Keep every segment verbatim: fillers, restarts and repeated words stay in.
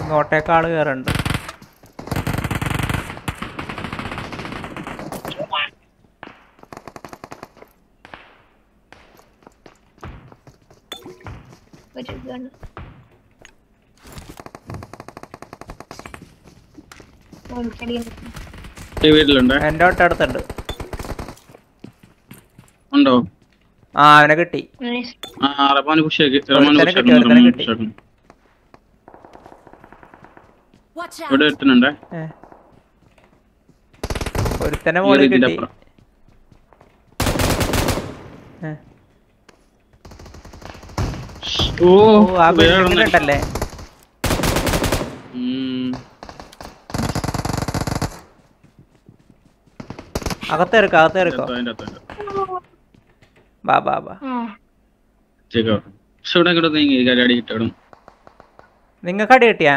ഇങ്ങോട്ടേക്കാള് കയറുണ്ട്. എന്റെ ഒട്ടടുത്തുണ്ട്. ഉണ്ടോ? ആ അവനെ കിട്ടി. ഒരുത്തനെ മോളിൽ കിട്ടി. ഓ ആ ബിൽഡിങ്ങിലുണ്ടല്ലേ? അകത്തേർക്കോ അകത്തേർക്കോ ബാ ബാ ബാ. നിങ്ങൾക്ക് അടി കിട്ടിയാ?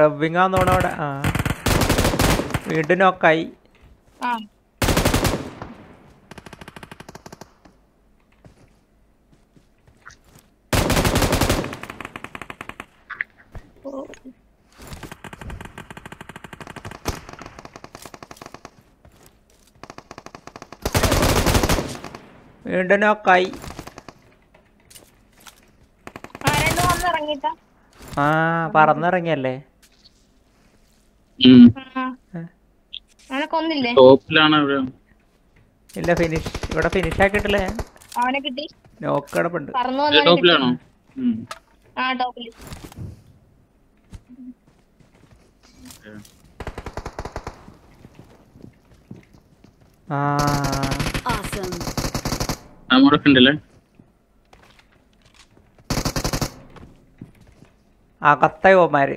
റബ്ബിങ്ങാന്നോണവിടെ. ആ വീണ്ടും നോക്കായി. വീണ്ടും നോക്കായി. ആ പറന്നിറങ്ങിയല്ലേ? ഇല്ല ഫിനിഷ് ഇവിടെ ഫിനിഷ് ആക്കിട്ടില്ല. അകത്തയോമാര്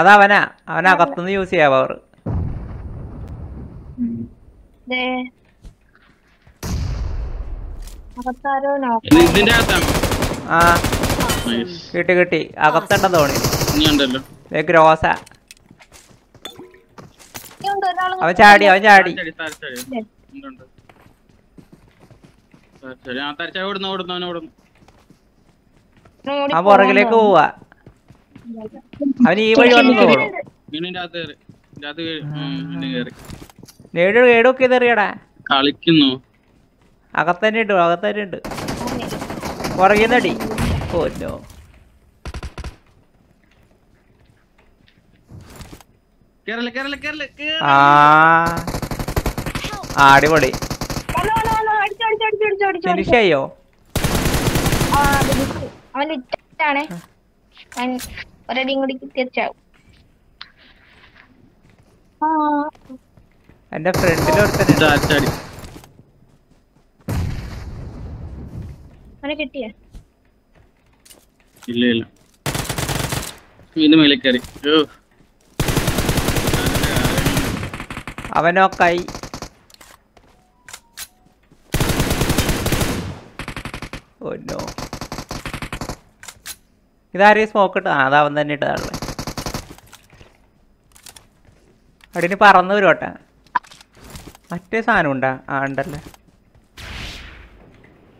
അതവനാ അവന അകത്തുനിന്ന് യൂസ് ചെയ്യാ പവർ. ആ കിട്ടി കിട്ടി. അകത്തണ്ട തോണി ഗ്രോസ. അവൻ ചാടി അവൻ ചാടി ആ പുറകിലേക്ക് പോവാ. അവൻ ഈ വഴി വന്നു തോന്നും. ഏടൊക്കെ ഇതെറിയടാ കളിക്കുന്നു. അകത്തന്നെ ഇട്ടു അകത്തന്നെ ഉണ്ട്. പുറകിന്നടി പോന്നോ? ആ അടിപൊളി. ഫിനിഷായോ? എന്റെ ഫ്രണ്ടിൽ അവനോക്കായി. ഇതാരെയും സ്മോക്ക് ഇട്ട? ആ അതവൻ തന്നെ ഇട്ടതാണല്ലേ. അടിന് പറന്നു വരുവട്ടെ. മറ്റേ സാധനം ഉണ്ടാ? ആ ഉണ്ടല്ലേ.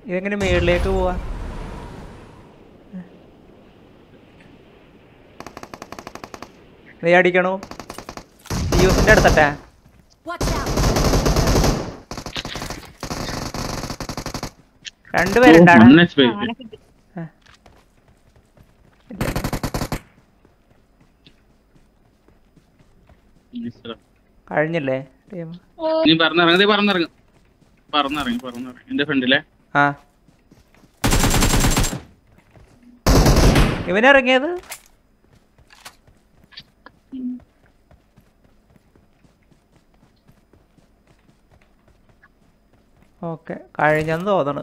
ഇതെങ്ങനെ മേളിലേക്ക് പോവാ? നീ അടിക്കണോ യൂസിന്റെ അടുത്തട്ടെ രണ്ടുപേരുണ്ടാണ് കഴിഞ്ഞില്ലേ ടീം നീ പറഞ്ഞിറങ്ങ നീ പറഞ്ഞിറങ്ങ പറഞ്ഞിറങ്ങി പറഞ്ഞിറങ്ങി എന്റെ ഫ്രണ്ടിലെ ആ ഇവനിറങ്ങിയത് ഓക്കെ കഴിഞ്ഞെന്ന് തോന്നണ്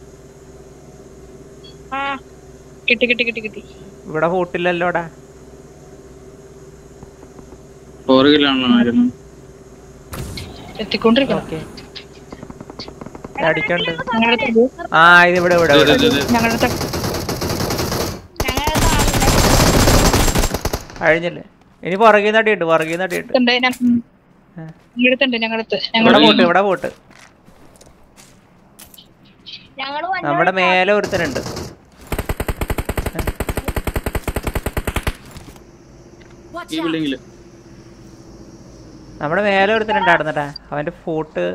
ഇവിടെ ഹോട്ടില്ലല്ലോടാ അടിക്കണ്ട് ആ ഇത് ഇവിടെ കഴിഞ്ഞല്ലേ ഇനി പുറകെ നടിയുണ്ട് പുറകെ നടിയുണ്ട് ഇവിടെ പോട്ട് നമ്മുടെ മേലെ ഒരുത്തനുണ്ട് നമ്മുടെ മേലെ ഒരുത്തനുണ്ടായിരുന്നട്ടാ അവന്റെ ഫോട്ട്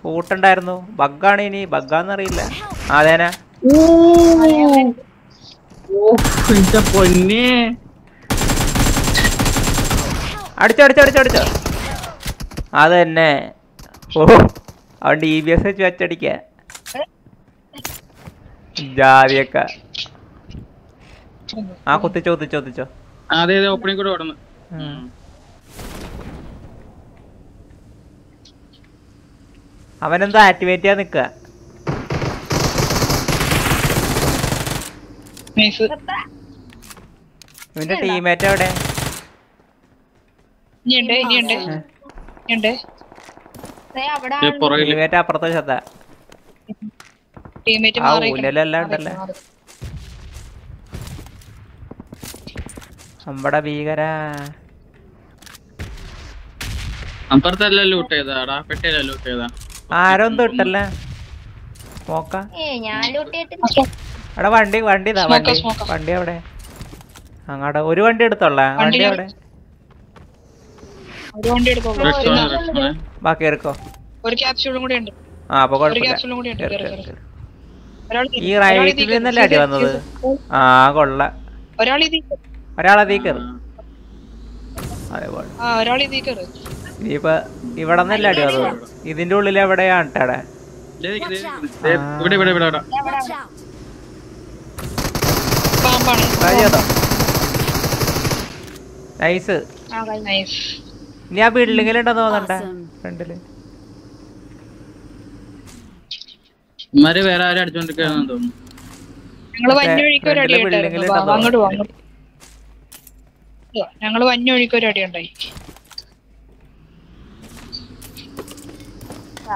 ഫോട്ടുണ്ടായിരുന്നു ബഗ്ഗാണ് ഇനി ബഗ്ഗാന്നറിയില്ല അതേനാ അടിച്ചോ അടിച്ചോ അടിച്ചോ അടിച്ചോ അത് തന്നെ ഓ അവിടെ ഇ ബി എസ് വെച്ച് വെച്ചടിക്കാ ജാതിയൊക്കെ ആ കുത്തിച്ചോ കുത്തിച്ചോ കുത്തിച്ചോ അവനെന്താ ആക്ടിവേറ്റ് ചെയ്യാൻ നിക്ക ഇവന്റെ ടീംമേറ്റ് എവിടെ നമ്മടെ ഭീകര ആരൊന്നും ഇട്ടല്ലേ നോക്കാം എടാ വണ്ടി വണ്ടി വണ്ടി വണ്ടി അവിടെ അങ്ങടെ ഒരു വണ്ടി എടുത്തോളാ വണ്ടി അവിടെ ബാക്കി എടുക്കോ ഈ റൈറ്റിൽ നിന്നല്ലേ അടി വന്നത് ആ കൊള്ള ഒരാളതീ കയറി ഇനിയിപ്പൊ ഇവിടെ നിന്നല്ലേ അടി വന്നത് ഇതിന്റെ ഉള്ളിൽ എവിടെയാണ് ടാടെ നൈസ് ഇനി ആ ബിൽഡിങ്ങിലുണ്ടോ തോന്നണ്ടേ ഫ്രണ്ടില് ഞങ്ങള് വന്നൊഴിക്ക് ഒരു അടി ഉണ്ടായി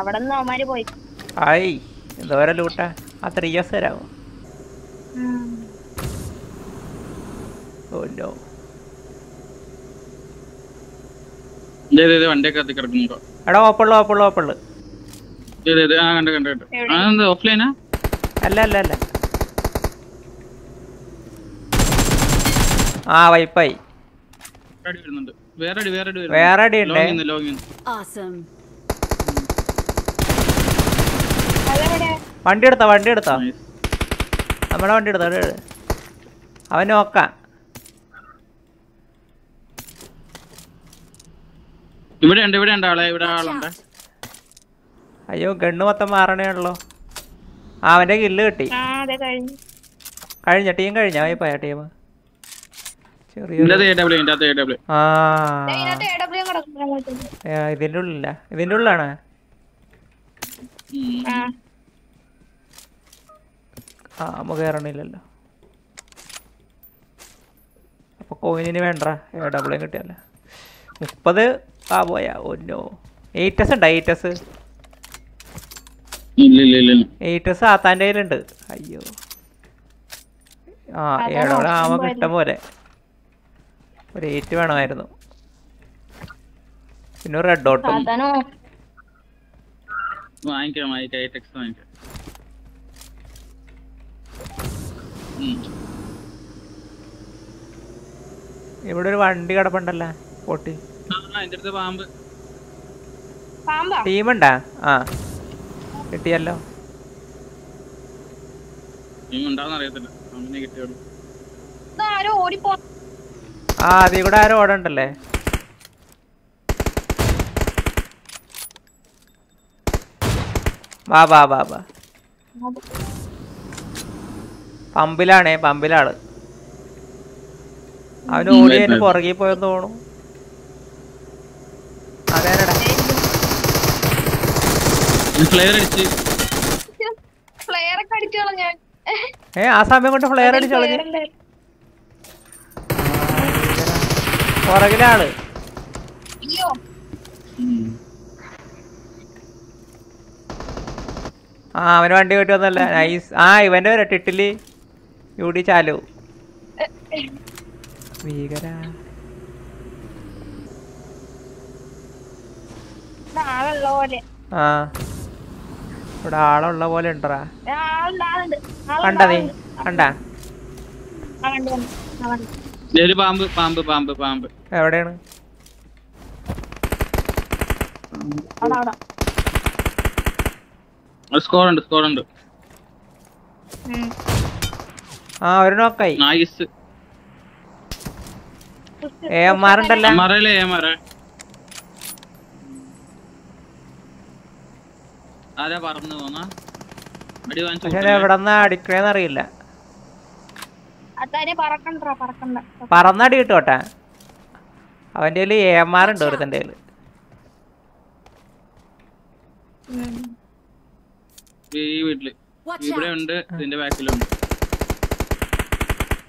അവിടെ എന്തോരം ലൂട്ടാ ആ ത്രീ ഇയേഴ്സ് തരാമോ വണ്ടി എടുത്ത വണ്ടി എടുത്തോ നമ്മളെ വണ്ടി എടുത്തോ അവൻ നോക്കാം അയ്യോ ഗണ്ണ് മൊത്തം മാറണേ ഉള്ളു അവന്റെ കില്ല് കിട്ടി കഴിഞ്ഞ ടീം കഴിഞ്ഞ പോയ ടീം ഇതിന്റെ ഉള്ളില്ല ഇതിന്റെ ഉള്ളിലാണ് ആ നമുക്ക് കയറണില്ലല്ലോ അപ്പൊ കോയിനിന് വേണ്ട എ ഡബ്ല്യൂ കിട്ടിയല്ലേ മുപ്പത് Ah boy, oh no. Eight doesn't die, eight does. Eight does a and eight. Ayo. Ah, eight or I'm a tamore. But eight one I don't know. You know, red dot. I don't know. I can't make eight explain. Every one day at a pandala. Forty. Enter the bomb. Demon, ah, it's yellow. Demon down the other. I'm negative. I don't want to. Ah, they would have ordered the lay. Baba, Baba. Pambila, eh, Pambila. I don't need to forgive for the. Flare it. Flare it. Hey, I'm going to flare it. For a guitar. Ah, we don't do it on the nice. I went over at Italy. You did chalu. We got a. I love it. Ah. I don't know what it is. Under under under bomb, bomb, bomb, bomb. Everything. Score under score under. Ah, we're not okay. Nice. Eh, Marandala. Marale, Marale. I don't know. I don't know. I don't know. I don't know. I don't know. I don't know. I don't know. I don't know. I don't know.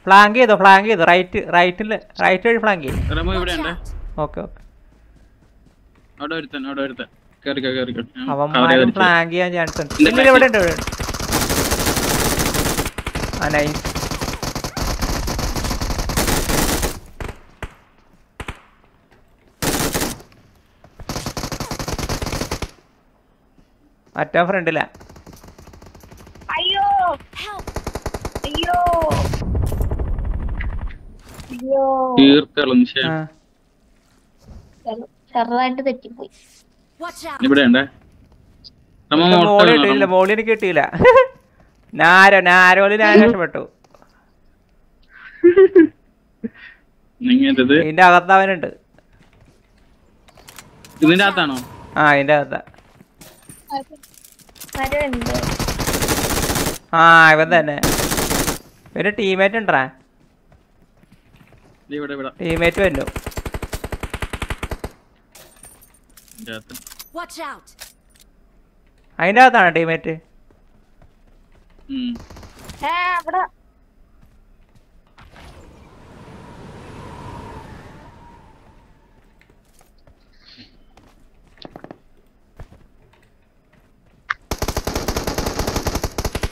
I don't know. I do I am a flank and Jansen. A tough friend. Ayo! Ayo! Ayo! Watch out! You better end. I'm only doing the bowling kit. Nara, Nara, only Nara. Ning into the Indata. Indata. Ah, Indata. Ah, but then. Very teammate and try. Teammate window. Watch out! I know that teammate. Hmm. Hey, brother.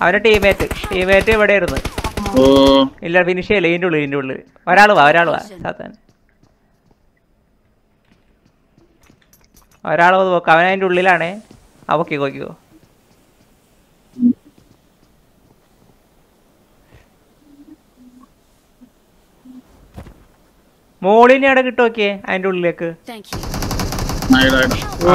Our teammate, teammate, whatever. Oh, he'll have finished a lane to lean to live. Or Alva, or Alva, Kavan to Lilane. Awaki go you. Molly, you are okay. I don't like her. Thank you. I don't know. Ah,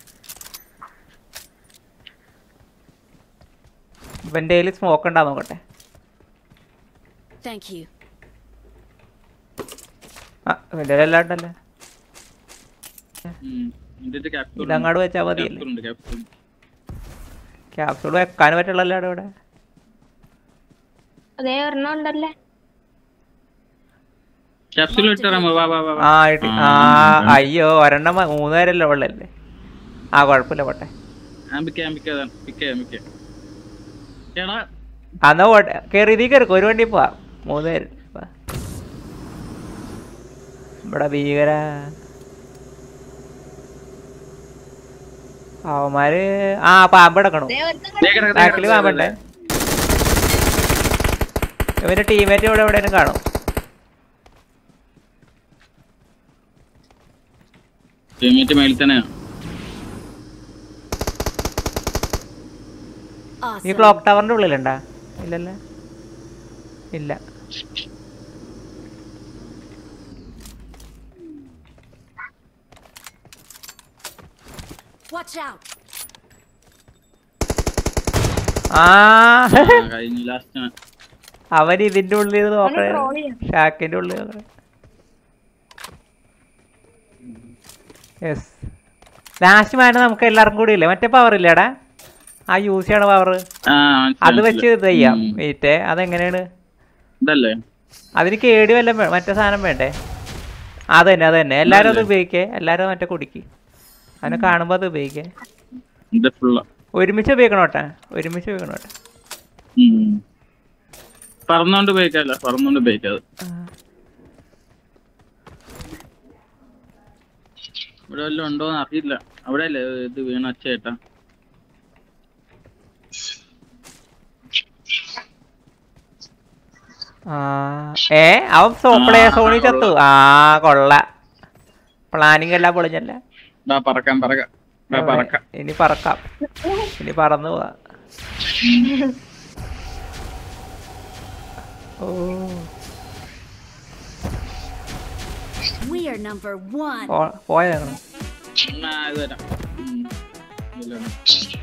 ഇവന്റെ കയ്യിൽ smoke ഉണ്ടാ നോക്കട്ടെ. Thank you. ആ ഇല്ലല്ലല്ല. ഇതിന്റെ capsule ഇങ്ങോട്ട് വെച്ചാ മതി. ക്യാപ്സൂൾ ഉണ്ട്, ക്യാപ്സൂൾ. ക്യാപ്സൂൾ വെക്കാൻ പറ്റുള്ളല്ല ഇവിടെ. അതേ ഒരെണ്ണം ഉണ്ടല്ലേ. ക്യാപ്സൂൾ ഇട്ടരാമോ? വാ വാ വാ. ആ ഇട്ട്. ആ അയ്യോ ഒരെണ്ണം മൂന്ന് നേരല്ല ഉള്ളല്ലേ. ആ കുഴപ്പമില്ല പോട്ടെ. ആംബിക്ക ആംബിക്ക ദാ പിക്ക് ആംബിക്ക. എടാ അനോ കേറി ഇതി കേറി ഒരു വണ്ടി പോവാ. മൂന്ന് നേരം ഇവിടെ ഭീകര അവന്മാര്. ആ പാമ്പ് കിടക്കണോ? ബാക്കില് പാമ്പുണ്ടേ. ഇവന്റെ ടീമേറ്റ് ഇവിടെ എവിടെയും കാണും. ഈ ക്ലോക്ക് ടവറിന്റെ ഉള്ളിലുണ്ടാ? ഇല്ലല്ലേ, ഇല്ല. Watch out. Ah, കഴിഞ്ഞ ലാസ്റ്റ് ആണ്. അവൻ ഇതിന്റെ ഉള്ളിൽ ഇരുന്ന് നോക്കണേ. ഷാക്കിന്റെ ഉള്ളിൽ നോക്കണേ. യെസ്. ലാസ്റ്റ് മാൻ നമുക്ക് എല്ലാവർക്കും കൂടി ഇല്ലേ? മറ്റേ പവർ ഇല്ലടാ. ആ യൂസ് ചെയ്യണ പവർ. അത് വെച്ച് ഇത് ചെയ്യാം. വെയിറ്റ്, അതെങ്ങനെയാണ്? ഇതല്ലേ? അതിന് കേടി വല്ല മറ്റേ സാധനം വേണ്ടേ? അത് തന്നെ, അത് തന്നെ. എല്ലാവരും അത് ഉപയോഗിക്കേ. എല്ലാവരും മറ്റേ കുടിക്ക്. അതിനെ കാണുമ്പോ അത് ഉപയോഗിക്കേ. ഒരുമിച്ച് ഉപയോഗിക്കണോട്ടെ, ഒരുമിച്ച് ഉപയോഗിക്കണോട്ടെ. പറന്നോണ്ട് ഉപയോഗിക്കാല്ല, പറന്നോണ്ട് ഉപയോഗിക്കാതെ. ഇവിടെ വല്ലതും ഉണ്ടോന്ന് അറിയില്ല. അവിടെ അല്ലേ ഇത് വീണ അച്ചേട്ടാ? ഏ അവൻ സോപ്ലേ സോണി ചത്തു. ആ കൊള്ള, പ്ലാനിങ് എല്ലാം പൊളിഞ്ഞല്ല. ഇനി പറക്കാം, ഇനി പറന്നു പോവാ. പോയ